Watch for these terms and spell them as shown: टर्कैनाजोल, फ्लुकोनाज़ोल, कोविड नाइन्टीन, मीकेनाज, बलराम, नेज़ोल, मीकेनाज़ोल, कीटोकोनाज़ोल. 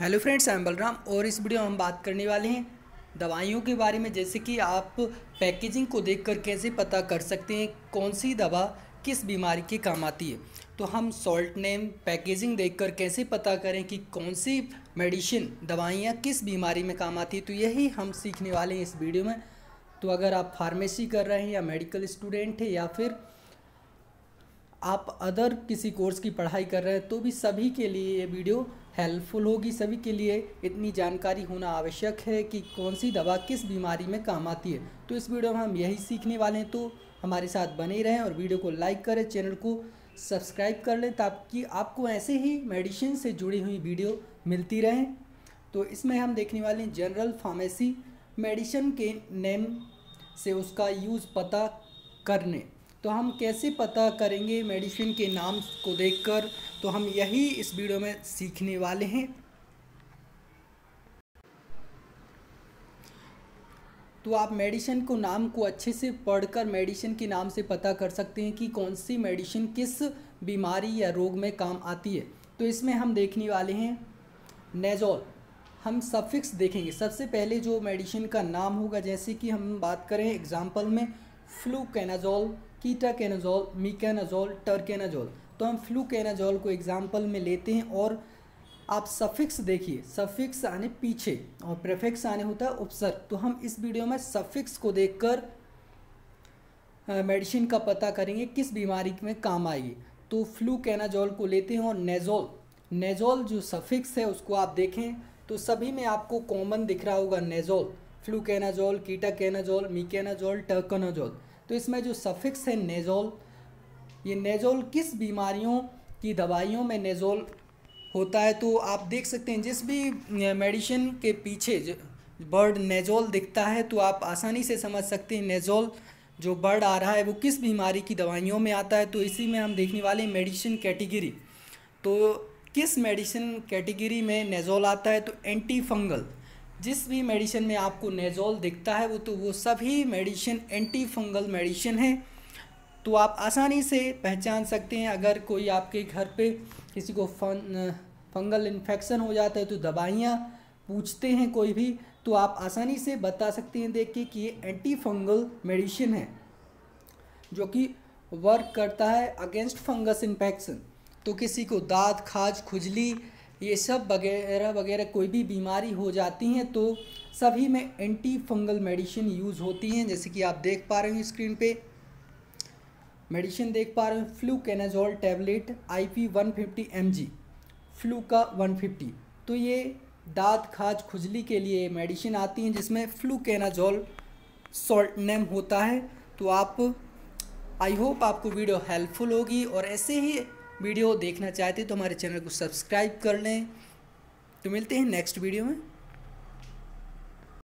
Hello friends, मैं बलराम और इस वीडियो में हम बात करने वाले हैं दवाइयों के बारे में। जैसे कि आप पैकेजिंग को देखकर कैसे पता कर सकते हैं कौन सी दवा किस बीमारी के काम आती है। तो हम सॉल्ट नेम, पैकेजिंग देखकर कैसे पता करें कि कौन सी मेडिसिन, दवाइयाँ किस बीमारी में काम आती है, तो यही हम सीखने वाले हैं इस वीडियो में। तो अगर आप फार्मेसी कर रहे हैं या मेडिकल स्टूडेंट हैं या फिर आप अदर किसी कोर्स की पढ़ाई कर रहे हैं तो भी सभी के लिए ये वीडियो हेल्पफुल होगी। सभी के लिए इतनी जानकारी होना आवश्यक है कि कौन सी दवा किस बीमारी में काम आती है। तो इस वीडियो में हम यही सीखने वाले हैं, तो हमारे साथ बने रहें और वीडियो को लाइक करें, चैनल को सब्सक्राइब कर लें ताकि आपको ऐसे ही मेडिसिन से जुड़ी हुई वीडियो मिलती रहें। तो इसमें हम देखने वाले हैं जनरल फार्मेसी, मेडिसिन के नेम से उसका यूज़ पता करने। तो हम कैसे पता करेंगे मेडिसिन के नाम को देखकर, तो हम यही इस वीडियो में सीखने वाले हैं। तो आप मेडिसिन को नाम को अच्छे से पढ़कर मेडिसिन के नाम से पता कर सकते हैं कि कौन सी मेडिसिन किस बीमारी या रोग में काम आती है। तो इसमें हम देखने वाले हैं नेज़ोल। हम सफिक्स देखेंगे, सबसे पहले जो मेडिसिन का नाम होगा। जैसे कि हम बात करें एग्जाम्पल में फ्लुकोनाज़ोल, कीटोकोनाज़ोल, मीकेनाज, टर्कैनाजोल। तो हम फ्लुकोनाज़ोल को एग्जाम्पल में लेते हैं और आप सफिक्स देखिए, सफिक्स आने पीछे और प्रेफिक्स आने होता है उपसर्ग। तो हम इस वीडियो में सफिक्स को देखकर मेडिसिन का पता करेंगे किस बीमारी में काम आएगी। तो फ्लुकोनाज़ोल को लेते हैं और नेज़ोल, नेज़ोल जो सफिक्स है उसको आप देखें तो सभी में आपको कॉमन दिख रहा होगा नेज़ोल, फ्लुकोनाज़ोल, कीटोकोनाज़ोल, मीकेनाज़ोल, टर्कैनाजोल। तो इसमें जो सफिक्स है नेज़ोल, ये नेज़ोल किस बीमारियों की दवाइयों में नेज़ोल होता है। तो आप देख सकते हैं जिस भी मेडिसिन के पीछे वर्ड नेज़ोल दिखता है तो आप आसानी से समझ सकते हैं नेज़ोल जो वर्ड आ रहा है वो किस बीमारी की दवाइयों में आता है। तो इसी में हम देखने वाले हैं मेडिसिन कैटेगरी। तो किस मेडिसिन कैटेगरी में नेज़ोल आता है, तो एंटी फंगल। जिस भी मेडिसिन में आपको नेज़ोल दिखता है वो सभी मेडिसिन एंटी फंगल मेडिसिन है। तो आप आसानी से पहचान सकते हैं। अगर कोई आपके घर पे किसी को फंगल इन्फेक्शन हो जाता है तो दवाइयाँ पूछते हैं कोई भी, तो आप आसानी से बता सकते हैं देख के कि ये एंटी फंगल मेडिसिन है जो कि वर्क करता है अगेंस्ट फंगस इन्फेक्शन। तो किसी को दाद, खाज, खुजली ये सब वगैरह वगैरह कोई भी बीमारी हो जाती हैं तो सभी में एंटी फंगल मेडिसिन यूज़ होती हैं। जैसे कि आप देख पा रहे हो स्क्रीन पे मेडिसिन देख पा रहे हो, फ्लुकोनाज़ोल tablet IP 150 mg, flu का 150। तो ये दाद, खाज, खुजली के लिए मेडिसिन आती हैं जिसमें फ्लुकोनाज़ोल सॉल्ट नेम होता है। तो आप आई होप आपको वीडियो हेल्पफुल होगी और ऐसे ही वीडियो देखना चाहते हैं तो हमारे चैनल को सब्सक्राइब कर लें। तो मिलते हैं नेक्स्ट वीडियो में।